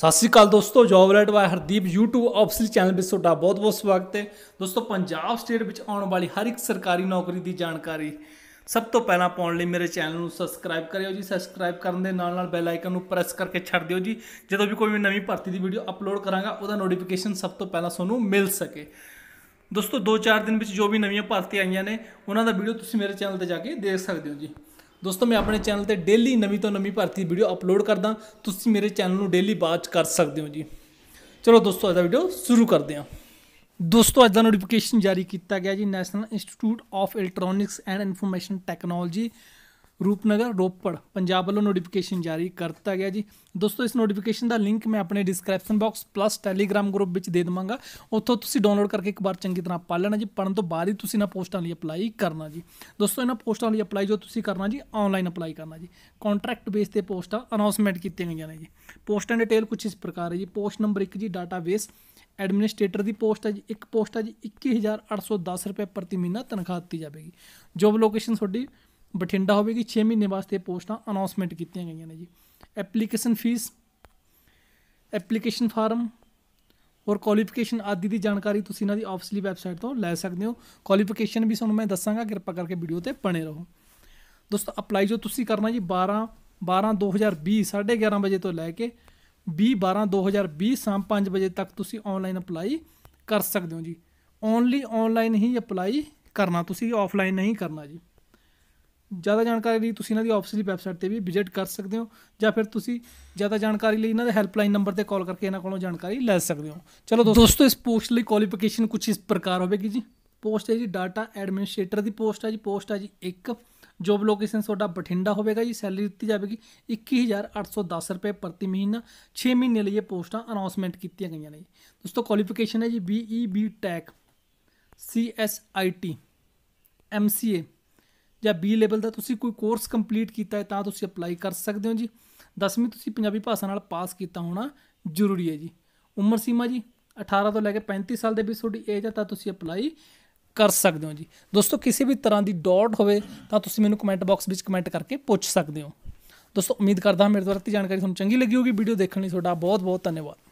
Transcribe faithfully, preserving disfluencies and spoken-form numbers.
सत श्रीकाल दोस्तों, job alert by Hardeep YouTube official channel पर थोड़ा बहुत बहुत स्वागत है। दोस्तों, पंजाब स्टेट में आने वाली हर एक सरकारी नौकरी की जानकारी सब तो पहला पाने लिए मेरे चैनल को सबसक्राइब करो जी। सबसक्राइब करने के नाल नाल बेल आइकन प्रेस करके छड़ दिओ जी, जो भी कोई भी नवी भर्ती की वीडियो अपलोड करांगा उसका नोटिफिकेशन सब तो पहला तुहानूं मिल सके। दोस्तों, दो चार दिन जो भी नवी भर्ती आईयां ने उन्हां दा वीडियो तुसीं मेरे चैनल पर जाके देख सकते हो जी। दोस्तों, मैं अपने चैनल पर डेली नवी तो नवी भर्ती वीडियो अपलोड करदा, तुसीं मेरे चैनल को डेली वाच कर सकते हो जी। चलो दोस्तों, अज दा वीडियो शुरू करते हैं। दोस्तों, अज दा नोटिफिकेशन जारी किया गया जी national institute of electronics and information technology Rupnagar Ropar Punjab वालों नोटिफिकेशन जारी करता गया जी। दोस्तों, इस नोटिफिकेशन का लिंक मैं अपने description box plus Telegram group में दे देवांगा, उत्थों तुसीं डाउनलोड करके एक बार चंगी तरह पढ़ लेना जी। पढ़न तो बाद ही तुसीं इन्हां पोस्टां लई अपलाई करना जी। दोस्तों, इन्हां पोस्टां लई अपलाई जो तुसीं करना जी, ऑनलाइन अपलाई करना जी। कॉन्ट्रैक्ट बेस ते पोस्टां अनाउंसमेंट कीतियां गईयां ने जी। पोस्टां दी डिटेल कुछ इस प्रकार है जी। पोस्ट नंबर एक जी डाटाबेस एडमिनिस्ट्रेटर की पोस्ट है जी। एक पोस्ट है जी इक्की हज़ार अठ सौ दस रुपये प्रति महीना तनख्वाह दी जाएगी। जॉब लोकेशन थोड़ी बठिंडा होगी। छे महीने वास्ते पोस्टां अनाउंसमेंट की गई ने जी। एप्लीकेशन फीस, एप्लीकेशन फार्म और क्वालिफिकेशन आदि की जानकारी तुसीं इन्हां दी ऑफिसली वैबसाइट तो लै सकते हो। क्वालिफिकेशन भी तुहानूं मैं दसांगा, कृपा करके वीडियो ते बने रहो। दोस्तों, अपलाई जो तुसीं करना जी बारह बारह दो हज़ार भी साढ़े ग्यारह बजे तो लैके भी बारह दो हज़ार भी शाम पाँच बजे तक तुसीं ऑनलाइन अपलाई कर सकते हो जी। ओनली ऑनलाइन ही अपलाई करना, तुसीं ऑफलाइन नहीं करना जी। ज़्यादा जानकारी लिए तुसीं इन्हां दी ऑफिशियल वैबसाइट पर भी विजिट कर सकते हो, या फिर तुसीं ज़्यादा जानकारी लिए इन्हां दे हैल्पलाइन नंबर पर कॉल करके इन्हां कोलों जानकारी ले सकते हो। चलो दोस्तों, इस पोस्ट लिए क्वालिफिकेशन कुछ इस प्रकार होगी जी। पोस्ट है जी डाटा एडमिनिस्ट्रेटर की पोस्ट है जी। पोस्ट है जी एक, जॉब लोकेशन थोड़ा बठिंडा होगा जी। सैलरी दी जाएगी इक्की हज़ार अठ सौ दस रुपये प्रति महीना। छे महीने लिए पोस्टां अनाउंसमेंट की गई ने जी। दोस्तों, क्वालिफिकेशन है जी B E B tech, C S I T, M C A या बी लेवल का तुसी कोई कोर्स कंप्लीट किया है तो तुसी अपलाई कर सकते हो जी। दसवीं तुसी पंजाबी भाषा नाल पास किया होना जरूरी है जी। उम्र सीमा जी अठारह तो लैके पैंती साल के बीच थोड़ी एज है तो तुसी अपलाई कर सकते हो जी। दोस्तों, किसी भी तरह की डॉट होवे तो तुसी मैनू कमेंट बॉक्स में कमेंट करके पूछ सकते हो। दोस्तों, उम्मीद करता मेरे द्वारा जानकारी तुहानूं चंगी लगी होगी। वीडियो देखने लई तुहाडा बहुत बहुत धन्यवाद।